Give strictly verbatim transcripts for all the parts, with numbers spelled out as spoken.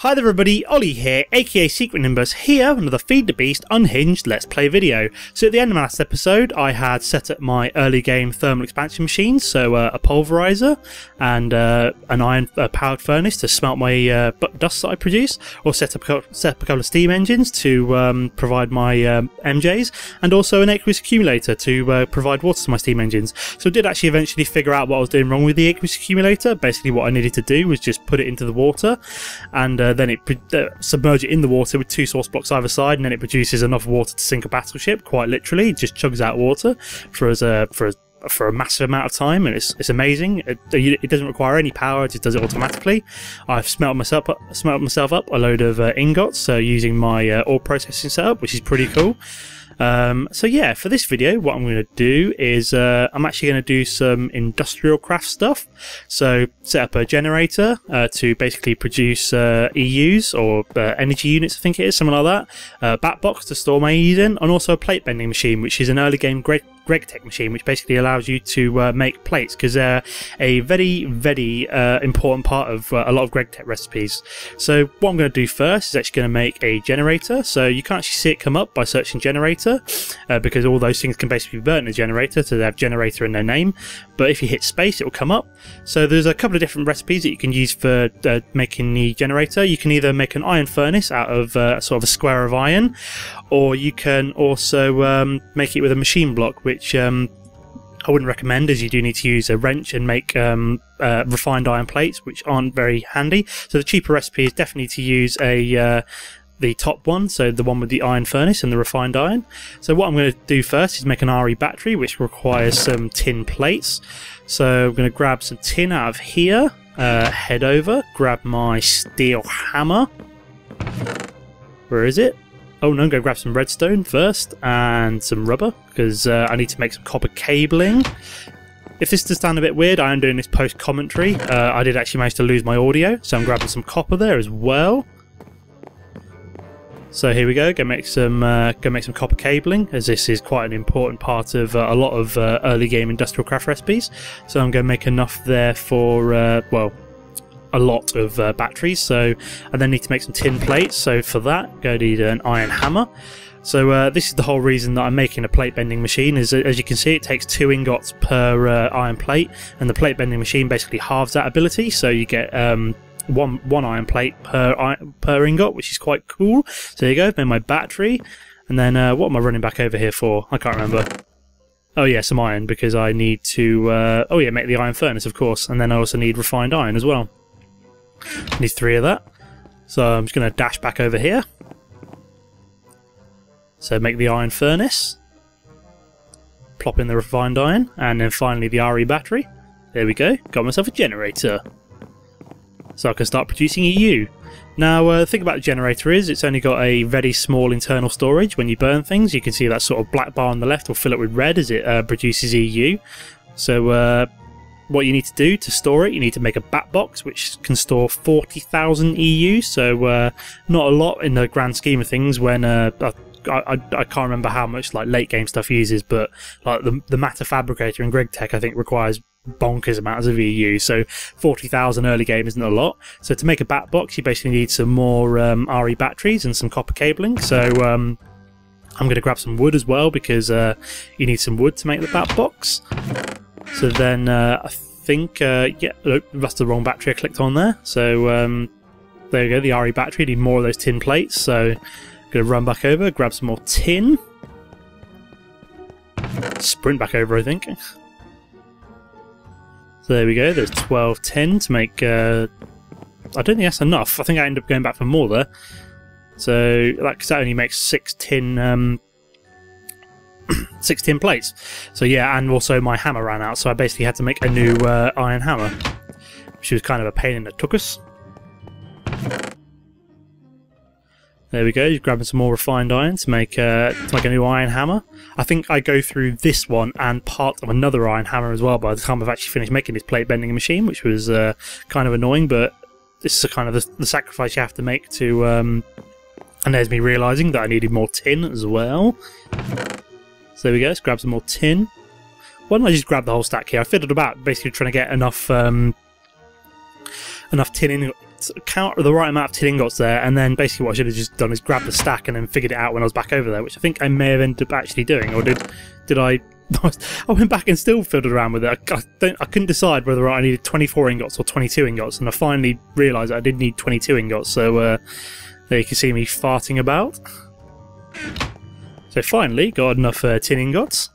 Hi there everybody, Ollie here, aka Secret Nimbus, here with another Feed the Beast Unhinged Let's Play video. So at the end of my last episode I had set up my early game thermal expansion machines, so uh, a pulverizer and uh, an iron uh, powered furnace to smelt my uh, dust that I produce, or set up a couple, set up a couple of steam engines to um, provide my um, M Js, and also an aqueous accumulator to uh, provide water to my steam engines. So I did actually eventually figure out what I was doing wrong with the aqueous accumulator. Basically what I needed to do was just put it into the water and uh, Uh, then it uh, submerge it in the water with two source blocks either side, and then it produces enough water to sink a battleship. Quite literally, it just chugs out water for as a for as for a massive amount of time, and it's it's amazing. It, it doesn't require any power; it just does it automatically. I've smelted myself up, smelted myself up a load of uh, ingots uh, using my uh, ore processing setup, which is pretty cool. Um, so yeah, for this video, what I'm going to do is uh, I'm actually going to do some industrial craft stuff. So set up a generator uh, to basically produce uh, E Us or uh, energy units, I think it is, something like that. Uh, Batbox to store my E Us in, and also a plate bending machine, which is an early game Greg Tech machine, which basically allows you to uh, make plates, because they're a very, very uh, important part of uh, a lot of Greg Tech recipes. So what I'm going to do first is actually going to make a generator. So you can't actually see it come up by searching generator. Uh, because all those things can basically be burnt in a generator, so they have generator in their name. But if you hit space, it will come up. So there's a couple of different recipes that you can use for uh, making the generator. You can either make an iron furnace out of uh, sort of a square of iron, or you can also um, make it with a machine block, which um, I wouldn't recommend, as you do need to use a wrench and make um, uh, refined iron plates, which aren't very handy. So the cheaper recipe is definitely to use a uh, the top one, so the one with the iron furnace and the refined iron. So what I'm going to do first is make an R E battery, which requires some tin plates. So I'm going to grab some tin out of here, uh, head over, grab my steel hammer. Where is it? Oh no, I'm going to grab some redstone first and some rubber, because uh, I need to make some copper cabling. If this does sound a bit weird, I am doing this post-commentary. Uh, I did actually manage to lose my audio, so I'm grabbing some copper there as well. So here we go. Go make some uh, go make some copper cabling, as this is quite an important part of uh, a lot of uh, early game industrial craft recipes. So I'm going to make enough there for uh, well, a lot of uh, batteries. So I then need to make some tin plates. So for that, go need an iron hammer. So uh, this is the whole reason that I'm making a plate bending machine. Is as you can see, it takes two ingots per uh, iron plate, and the plate bending machine basically halves that ability. So you get Um, One one iron plate per per ingot, which is quite cool. So there you go, made my battery, and then uh, what am I running back over here for? I can't remember. Oh yeah, some iron, because I need to. Uh, oh yeah, make the iron furnace, of course, and then I also need refined iron as well. I need three of that. So I'm just going to dash back over here. So make the iron furnace, plop in the refined iron, and then finally the R E battery. There we go. Got myself a generator. So I can start producing E U. Now uh, the thing about the generator is it's only got a very small internal storage. When you burn things, you can see that sort of black bar on the left will fill it with red as it uh, produces E U. So uh, what you need to do to store it, you need to make a Batbox, which can store forty thousand E U, so uh, not a lot in the grand scheme of things when uh, I I, I, I can't remember how much like late game stuff uses, but like the, the matter fabricator in Greg Tech I think requires bonkers amounts of E U, so forty thousand early game isn't a lot. So to make a Batbox you basically need some more um, R E batteries and some copper cabling. So um, I'm going to grab some wood as well, because uh, you need some wood to make the Batbox. So then uh, I think uh, yeah, oh, that's the wrong battery I clicked on there. So um, there you go, the R E battery. You need more of those tin plates, so I'm going to run back over, grab some more tin, sprint back over I think. So there we go, there's twelve tin to make, uh, I don't think that's enough, I think I ended up going back for more there. So, like, that only makes six tin, um, six tin plates. So yeah, and also my hammer ran out, so I basically had to make a new uh, iron hammer, which was kind of a pain in the tuchus. There we go, you're grabbing some more refined iron to make, uh, to make a new iron hammer. I think I go through this one and part of another iron hammer as well by the time I've actually finished making this plate bending machine, which was uh, kind of annoying, but this is kind of the, the sacrifice you have to make to... Um, and there's me realising that I needed more tin as well. So there we go, let's grab some more tin. Why don't I just grab the whole stack here? I fiddled about basically trying to get enough... Um, enough tin in count the right amount of ingots there, and then basically what I should have just done is grab the stack and then figured it out when I was back over there, which I think I may have ended up actually doing. Or did did I? I went back and still fiddled around with it. I, I don't. I couldn't decide whether I needed twenty-four ingots or twenty-two ingots, and I finally realised I did need twenty-two ingots. So uh, there you can see me farting about. So finally got enough uh, tin ingots.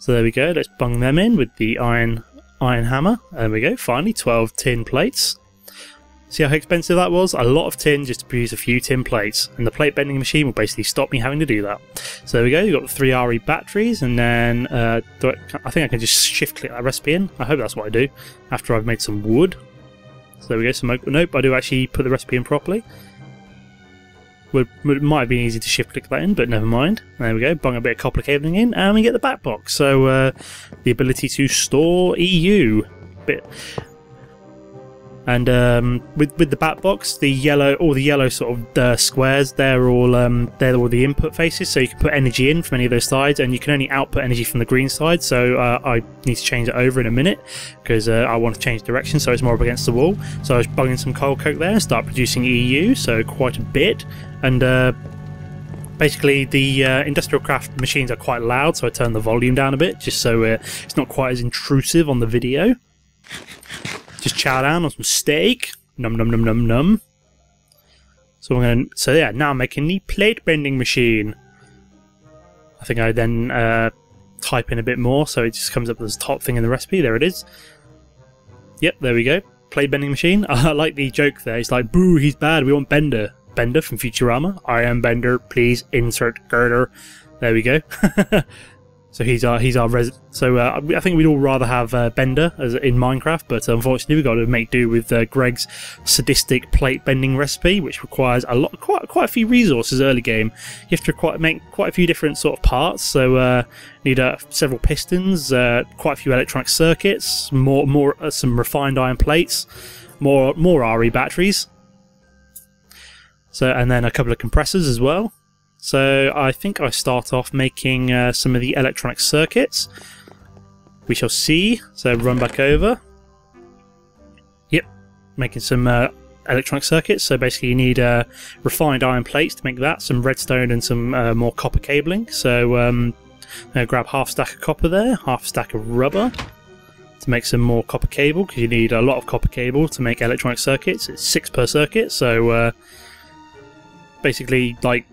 So there we go. Let's bung them in with the iron. Iron hammer. There we go. Finally, twelve tin plates. See how expensive that was? A lot of tin just to produce a few tin plates. And the plate bending machine will basically stop me having to do that. So there we go. You've got the three R E batteries, and then uh, do I, I think I can just shift click that recipe in. I hope that's what I do after I've made some wood. So there we go. Some oak. Nope, I do actually put the recipe in properly. Would, would, it might have been easy to shift click that in, but never mind. There we go, bung a bit of copper cabling in, and we get the Batbox. So, uh, the ability to store E U bit. And um, with with the Batbox, the yellow, all the yellow sort of uh, squares, they're all um, they're all the input faces. So you can put energy in from any of those sides, and you can only output energy from the green side. So uh, I need to change it over in a minute because uh, I want to change direction, so it's more up against the wall. So I was bugging some coal coke there and start producing E U, so quite a bit. And uh, basically, the uh, Industrial Craft machines are quite loud, so I turned the volume down a bit just so uh, it's not quite as intrusive on the video. Just chow down on some steak. Num num num num num. So I'm going. So yeah, now I'm making the plate bending machine. I think I then uh, type in a bit more, so it just comes up as the top thing in the recipe. There it is. Yep, there we go. Plate bending machine. I like the joke there. It's like, boo, he's bad. We want Bender. Bender from Futurama. I am Bender. Please insert girder. There we go. So he's our he's our res so uh, I think we'd all rather have uh, Bender as in Minecraft, but unfortunately we've got to make do with uh, Greg's sadistic plate bending recipe, which requires a lot quite quite a few resources early game. You have to quite make quite a few different sort of parts. So uh, need uh, several pistons, uh, quite a few electronic circuits, more more uh, some refined iron plates, more more R E batteries. So and then a couple of compressors as well. So I think I start off making uh, some of the electronic circuits. We shall see. So run back over. Yep, making some uh, electronic circuits. So basically you need uh, refined iron plates to make that, some redstone and some uh, more copper cabling. So um, I'm gonna grab half stack of copper there, half stack of rubber to make some more copper cable, because you need a lot of copper cable to make electronic circuits. It's six per circuit, so uh, basically like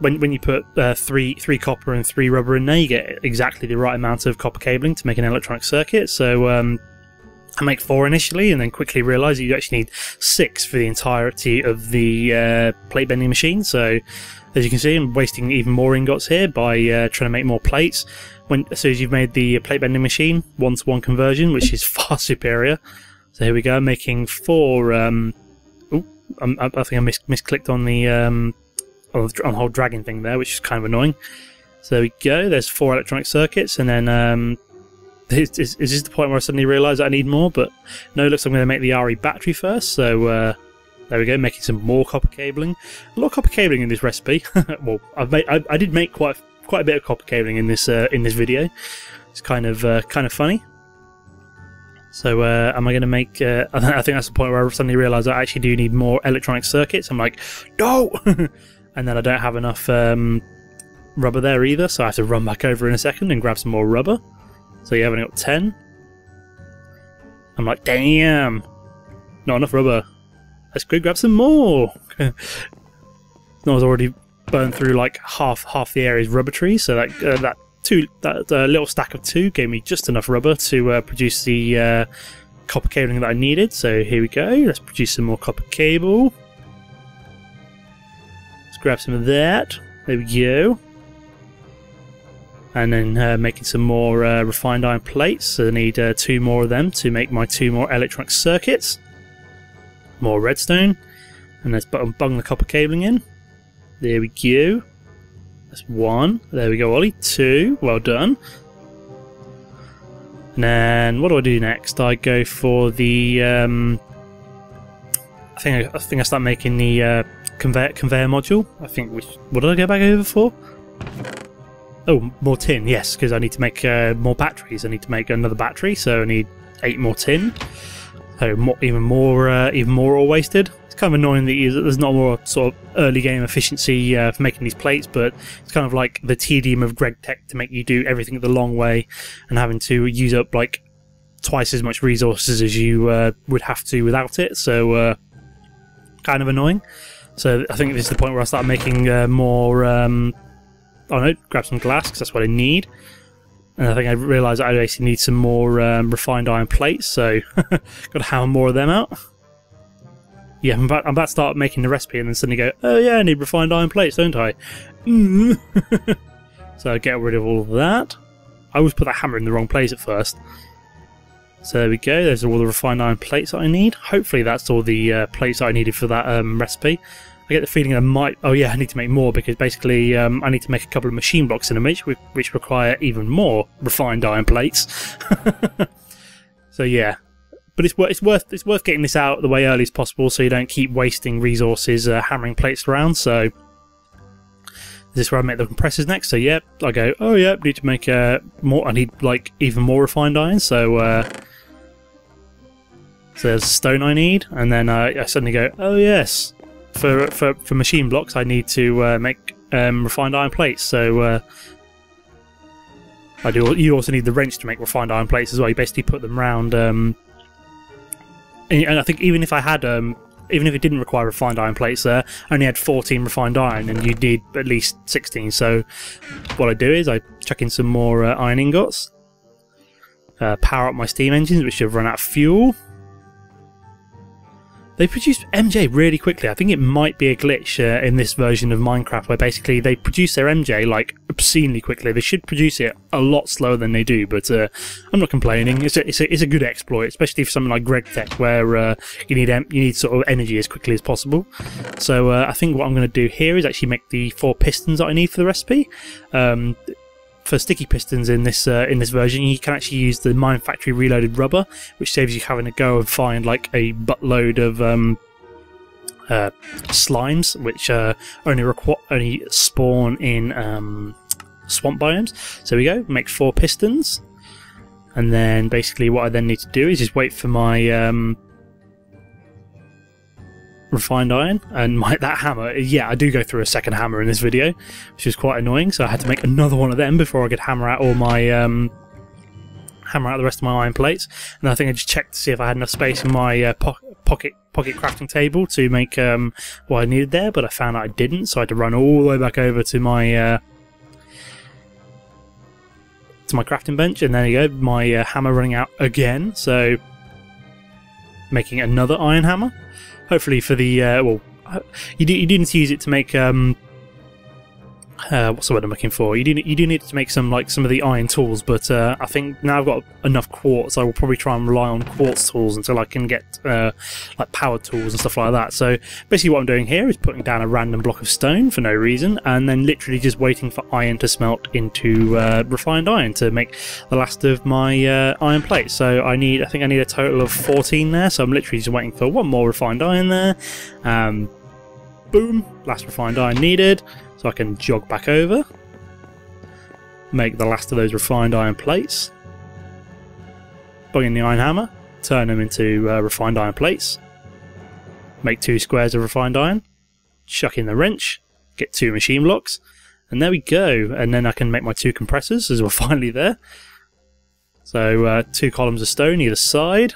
When, when you put uh, three three copper and three rubber in there, you get exactly the right amount of copper cabling to make an electronic circuit. So um, I make four initially, and then quickly realise that you actually need six for the entirety of the uh, plate bending machine. So as you can see, I'm wasting even more ingots here by uh, trying to make more plates. When, as soon as you've made the plate bending machine, one-to-one conversion, which is far superior. So here we go, I'm making four. Um, ooh, I, I think I mis misclicked on the. Um, on the whole dragging thing there, which is kind of annoying. So there we go, there's four electronic circuits, and then um, is, is, is this the point where I suddenly realise I need more? But no, it looks like I'm going to make the R E battery first, so uh, there we go, making some more copper cabling. A lot of copper cabling in this recipe. Well, I've made, I, I did make quite quite a bit of copper cabling in this uh, in this video. It's kind of uh, kind of funny. So uh, am I going to make... Uh, I think that's the point where I suddenly realise I actually do need more electronic circuits. I'm like, no! And then I don't have enough um, rubber there either, so I have to run back over in a second and grab some more rubber. So you haven't got ten. I'm like, damn! Not enough rubber. Let's go grab some more! I was already burned through like half half the area's rubber tree, so that uh, that two that uh, little stack of two gave me just enough rubber to uh, produce the uh, copper cabling that I needed. So here we go, let's produce some more copper cable. Grab some of that. There we go. And then uh, making some more uh, refined iron plates. So I need uh, two more of them to make my two more electronic circuits. More redstone. And let's bung the copper cabling in. There we go. That's one. There we go, Ollie. Two. Well done. And then what do I do next? I go for the... Um, I think I, I think I start making the... Uh, Conveyor, conveyor module, I think. Which, what did I go back over for? Oh, more tin, yes, because I need to make uh, more batteries. I need to make another battery, so I need eight more tin. So more, even more, uh, even more oil wasted. It's kind of annoying that there's not more sort of early game efficiency uh, for making these plates, but it's kind of like the tedium of Greg Tech to make you do everything the long way and having to use up like twice as much resources as you uh, would have to without it. So uh, kind of annoying. So I think this is the point where I start making uh, more. Um, oh no, grab some glass because that's what I need. And I think I realised I actually need some more um, refined iron plates, so got to hammer more of them out. Yeah, I'm about, I'm about to start making the recipe and then suddenly go, oh yeah, I need refined iron plates, don't I? Mm. So get rid of all of that. I always put that hammer in the wrong place at first. So there we go, those are all the refined iron plates that I need. Hopefully that's all the uh, plates that I needed for that um, recipe. I get the feeling I might... Oh yeah, I need to make more because basically um, I need to make a couple of machine blocks in a which, which require even more refined iron plates. So yeah, but it's worth it's worth it's worth getting this out the way early as possible so you don't keep wasting resources uh, hammering plates around. So this is where I make the compressors next. So yep, I go. Oh yeah, need to make uh, more. I need like even more refined iron. So. Uh, so there's stone I need, and then uh, I suddenly go. Oh yes. For, for for machine blocks, I need to uh, make um, refined iron plates. So uh, I do. You also need the wrench to make refined iron plates as well. You basically put them round. Um, and, and I think even if I had, um, even if it didn't require refined iron plates, there I only had fourteen refined iron, and you'd need at least sixteen. So what I do is I chuck in some more uh, iron ingots, uh, power up my steam engines, which have run out of fuel. They produce M J really quickly. I think it might be a glitch uh, in this version of Minecraft where basically they produce their M J like obscenely quickly. They should produce it a lot slower than they do, but uh, I'm not complaining. It's a, it's, a, it's a good exploit, especially for something like Greg Tech where uh, you need em you need sort of energy as quickly as possible. So uh, I think what I'm going to do here is actually make the four pistons that I need for the recipe. Um, For sticky pistons in this uh, in this version, you can actually use the Mine Factory Reloaded rubber, which saves you having to go and find like a buttload of um, uh, slimes, which uh, only requ only spawn in um, swamp biomes. So we go make four pistons, and then basically what I then need to do is just wait for my um, refined iron and my that hammer. Yeah, I do go through a second hammer in this video, which is quite annoying, so I had to make another one of them before I could hammer out all my um hammer out the rest of my iron plates. And I think I just checked to see if I had enough space in my uh, po pocket pocket crafting table to make um what I needed there, but I found out I didn't, so I had to run all the way back over to my uh to my crafting bench, and there you go, my uh, hammer running out again, so making another iron hammer. Hopefully for the, uh, well, you do, you do need to use it to make, um, uh, what's the word I'm looking for? You do, you do need to make some, like, some of the iron tools, but uh, I think now I've got enough quartz, I will probably try and rely on quartz tools until I can get, uh, like, power tools and stuff like that. So basically what I'm doing here is putting down a random block of stone for no reason, and then literally just waiting for iron to smelt into uh, refined iron to make the last of my uh, iron plates. So I need, I think I need a total of fourteen there, so I'm literally just waiting for one more refined iron there. Um, boom, last refined iron needed. So I can jog back over, make the last of those refined iron plates, bung in the iron hammer, turn them into uh, refined iron plates, make two squares of refined iron, chuck in the wrench, get two machine blocks, and there we go. And then I can make my two compressors as we're finally there. So uh, two columns of stone either side.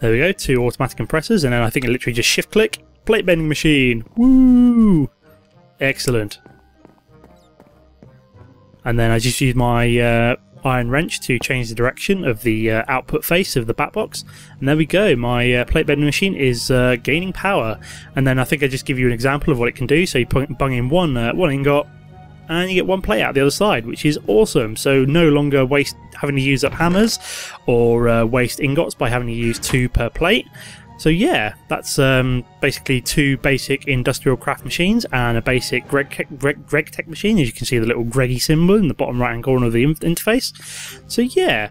There we go, two automatic compressors, and then I think I literally just shift click. Plate bending machine! Woo! Excellent. And then I just use my uh, iron wrench to change the direction of the uh, output face of the Batbox. And there we go, my uh, plate bending machine is uh, gaining power. And then I think I just give you an example of what it can do. So you bung in one, uh, one ingot, and you get one plate out the other side, which is awesome. So no longer waste having to use up hammers or uh, waste ingots by having to use two per plate. So yeah, that's um, basically two basic industrial craft machines and a basic Greg, Greg, Greg Tech machine, as you can see the little Greggy symbol in the bottom right hand corner of the interface. So yeah,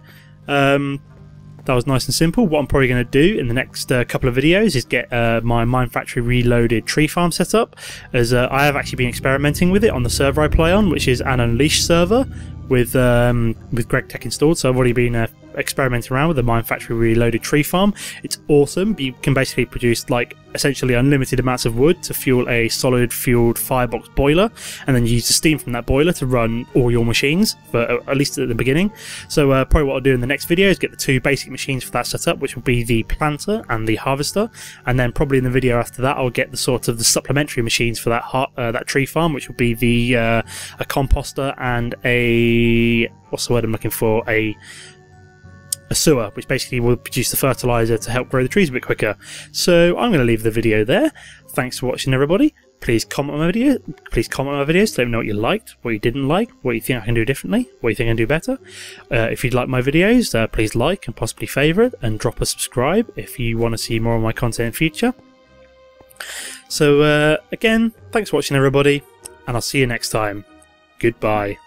um, that was nice and simple. What I'm probably going to do in the next uh, couple of videos is get uh, my Mine Factory Reloaded tree farm set up, as uh, I have actually been experimenting with it on the server I play on, which is an Unleashed server with um, with Greg Tech installed, so I've already been... Uh, experimenting around with the Mine Factory Reloaded tree farm. It's awesome. You can basically produce like essentially unlimited amounts of wood to fuel a solid fueled firebox boiler, and then you use the steam from that boiler to run all your machines, but at least at the beginning. So uh, probably what I'll do in the next video is get the two basic machines for that set up, which will be the planter and the harvester, and then probably in the video after that I'll get the sort of the supplementary machines for that heart, uh, that tree farm, which will be the uh, a composter and a what's the word I'm looking for a a sewer, which basically will produce the fertilizer to help grow the trees a bit quicker. So I'm going to leave the video there. Thanks for watching, everybody. Please comment on my video. Please comment on my videos to let me know what you liked, what you didn't like, what you think I can do differently, what you think I can do better. Uh, if you'd like my videos, uh, please like and possibly favourite, and drop a subscribe if you want to see more of my content in the future. So uh, again, thanks for watching, everybody, and I'll see you next time. Goodbye.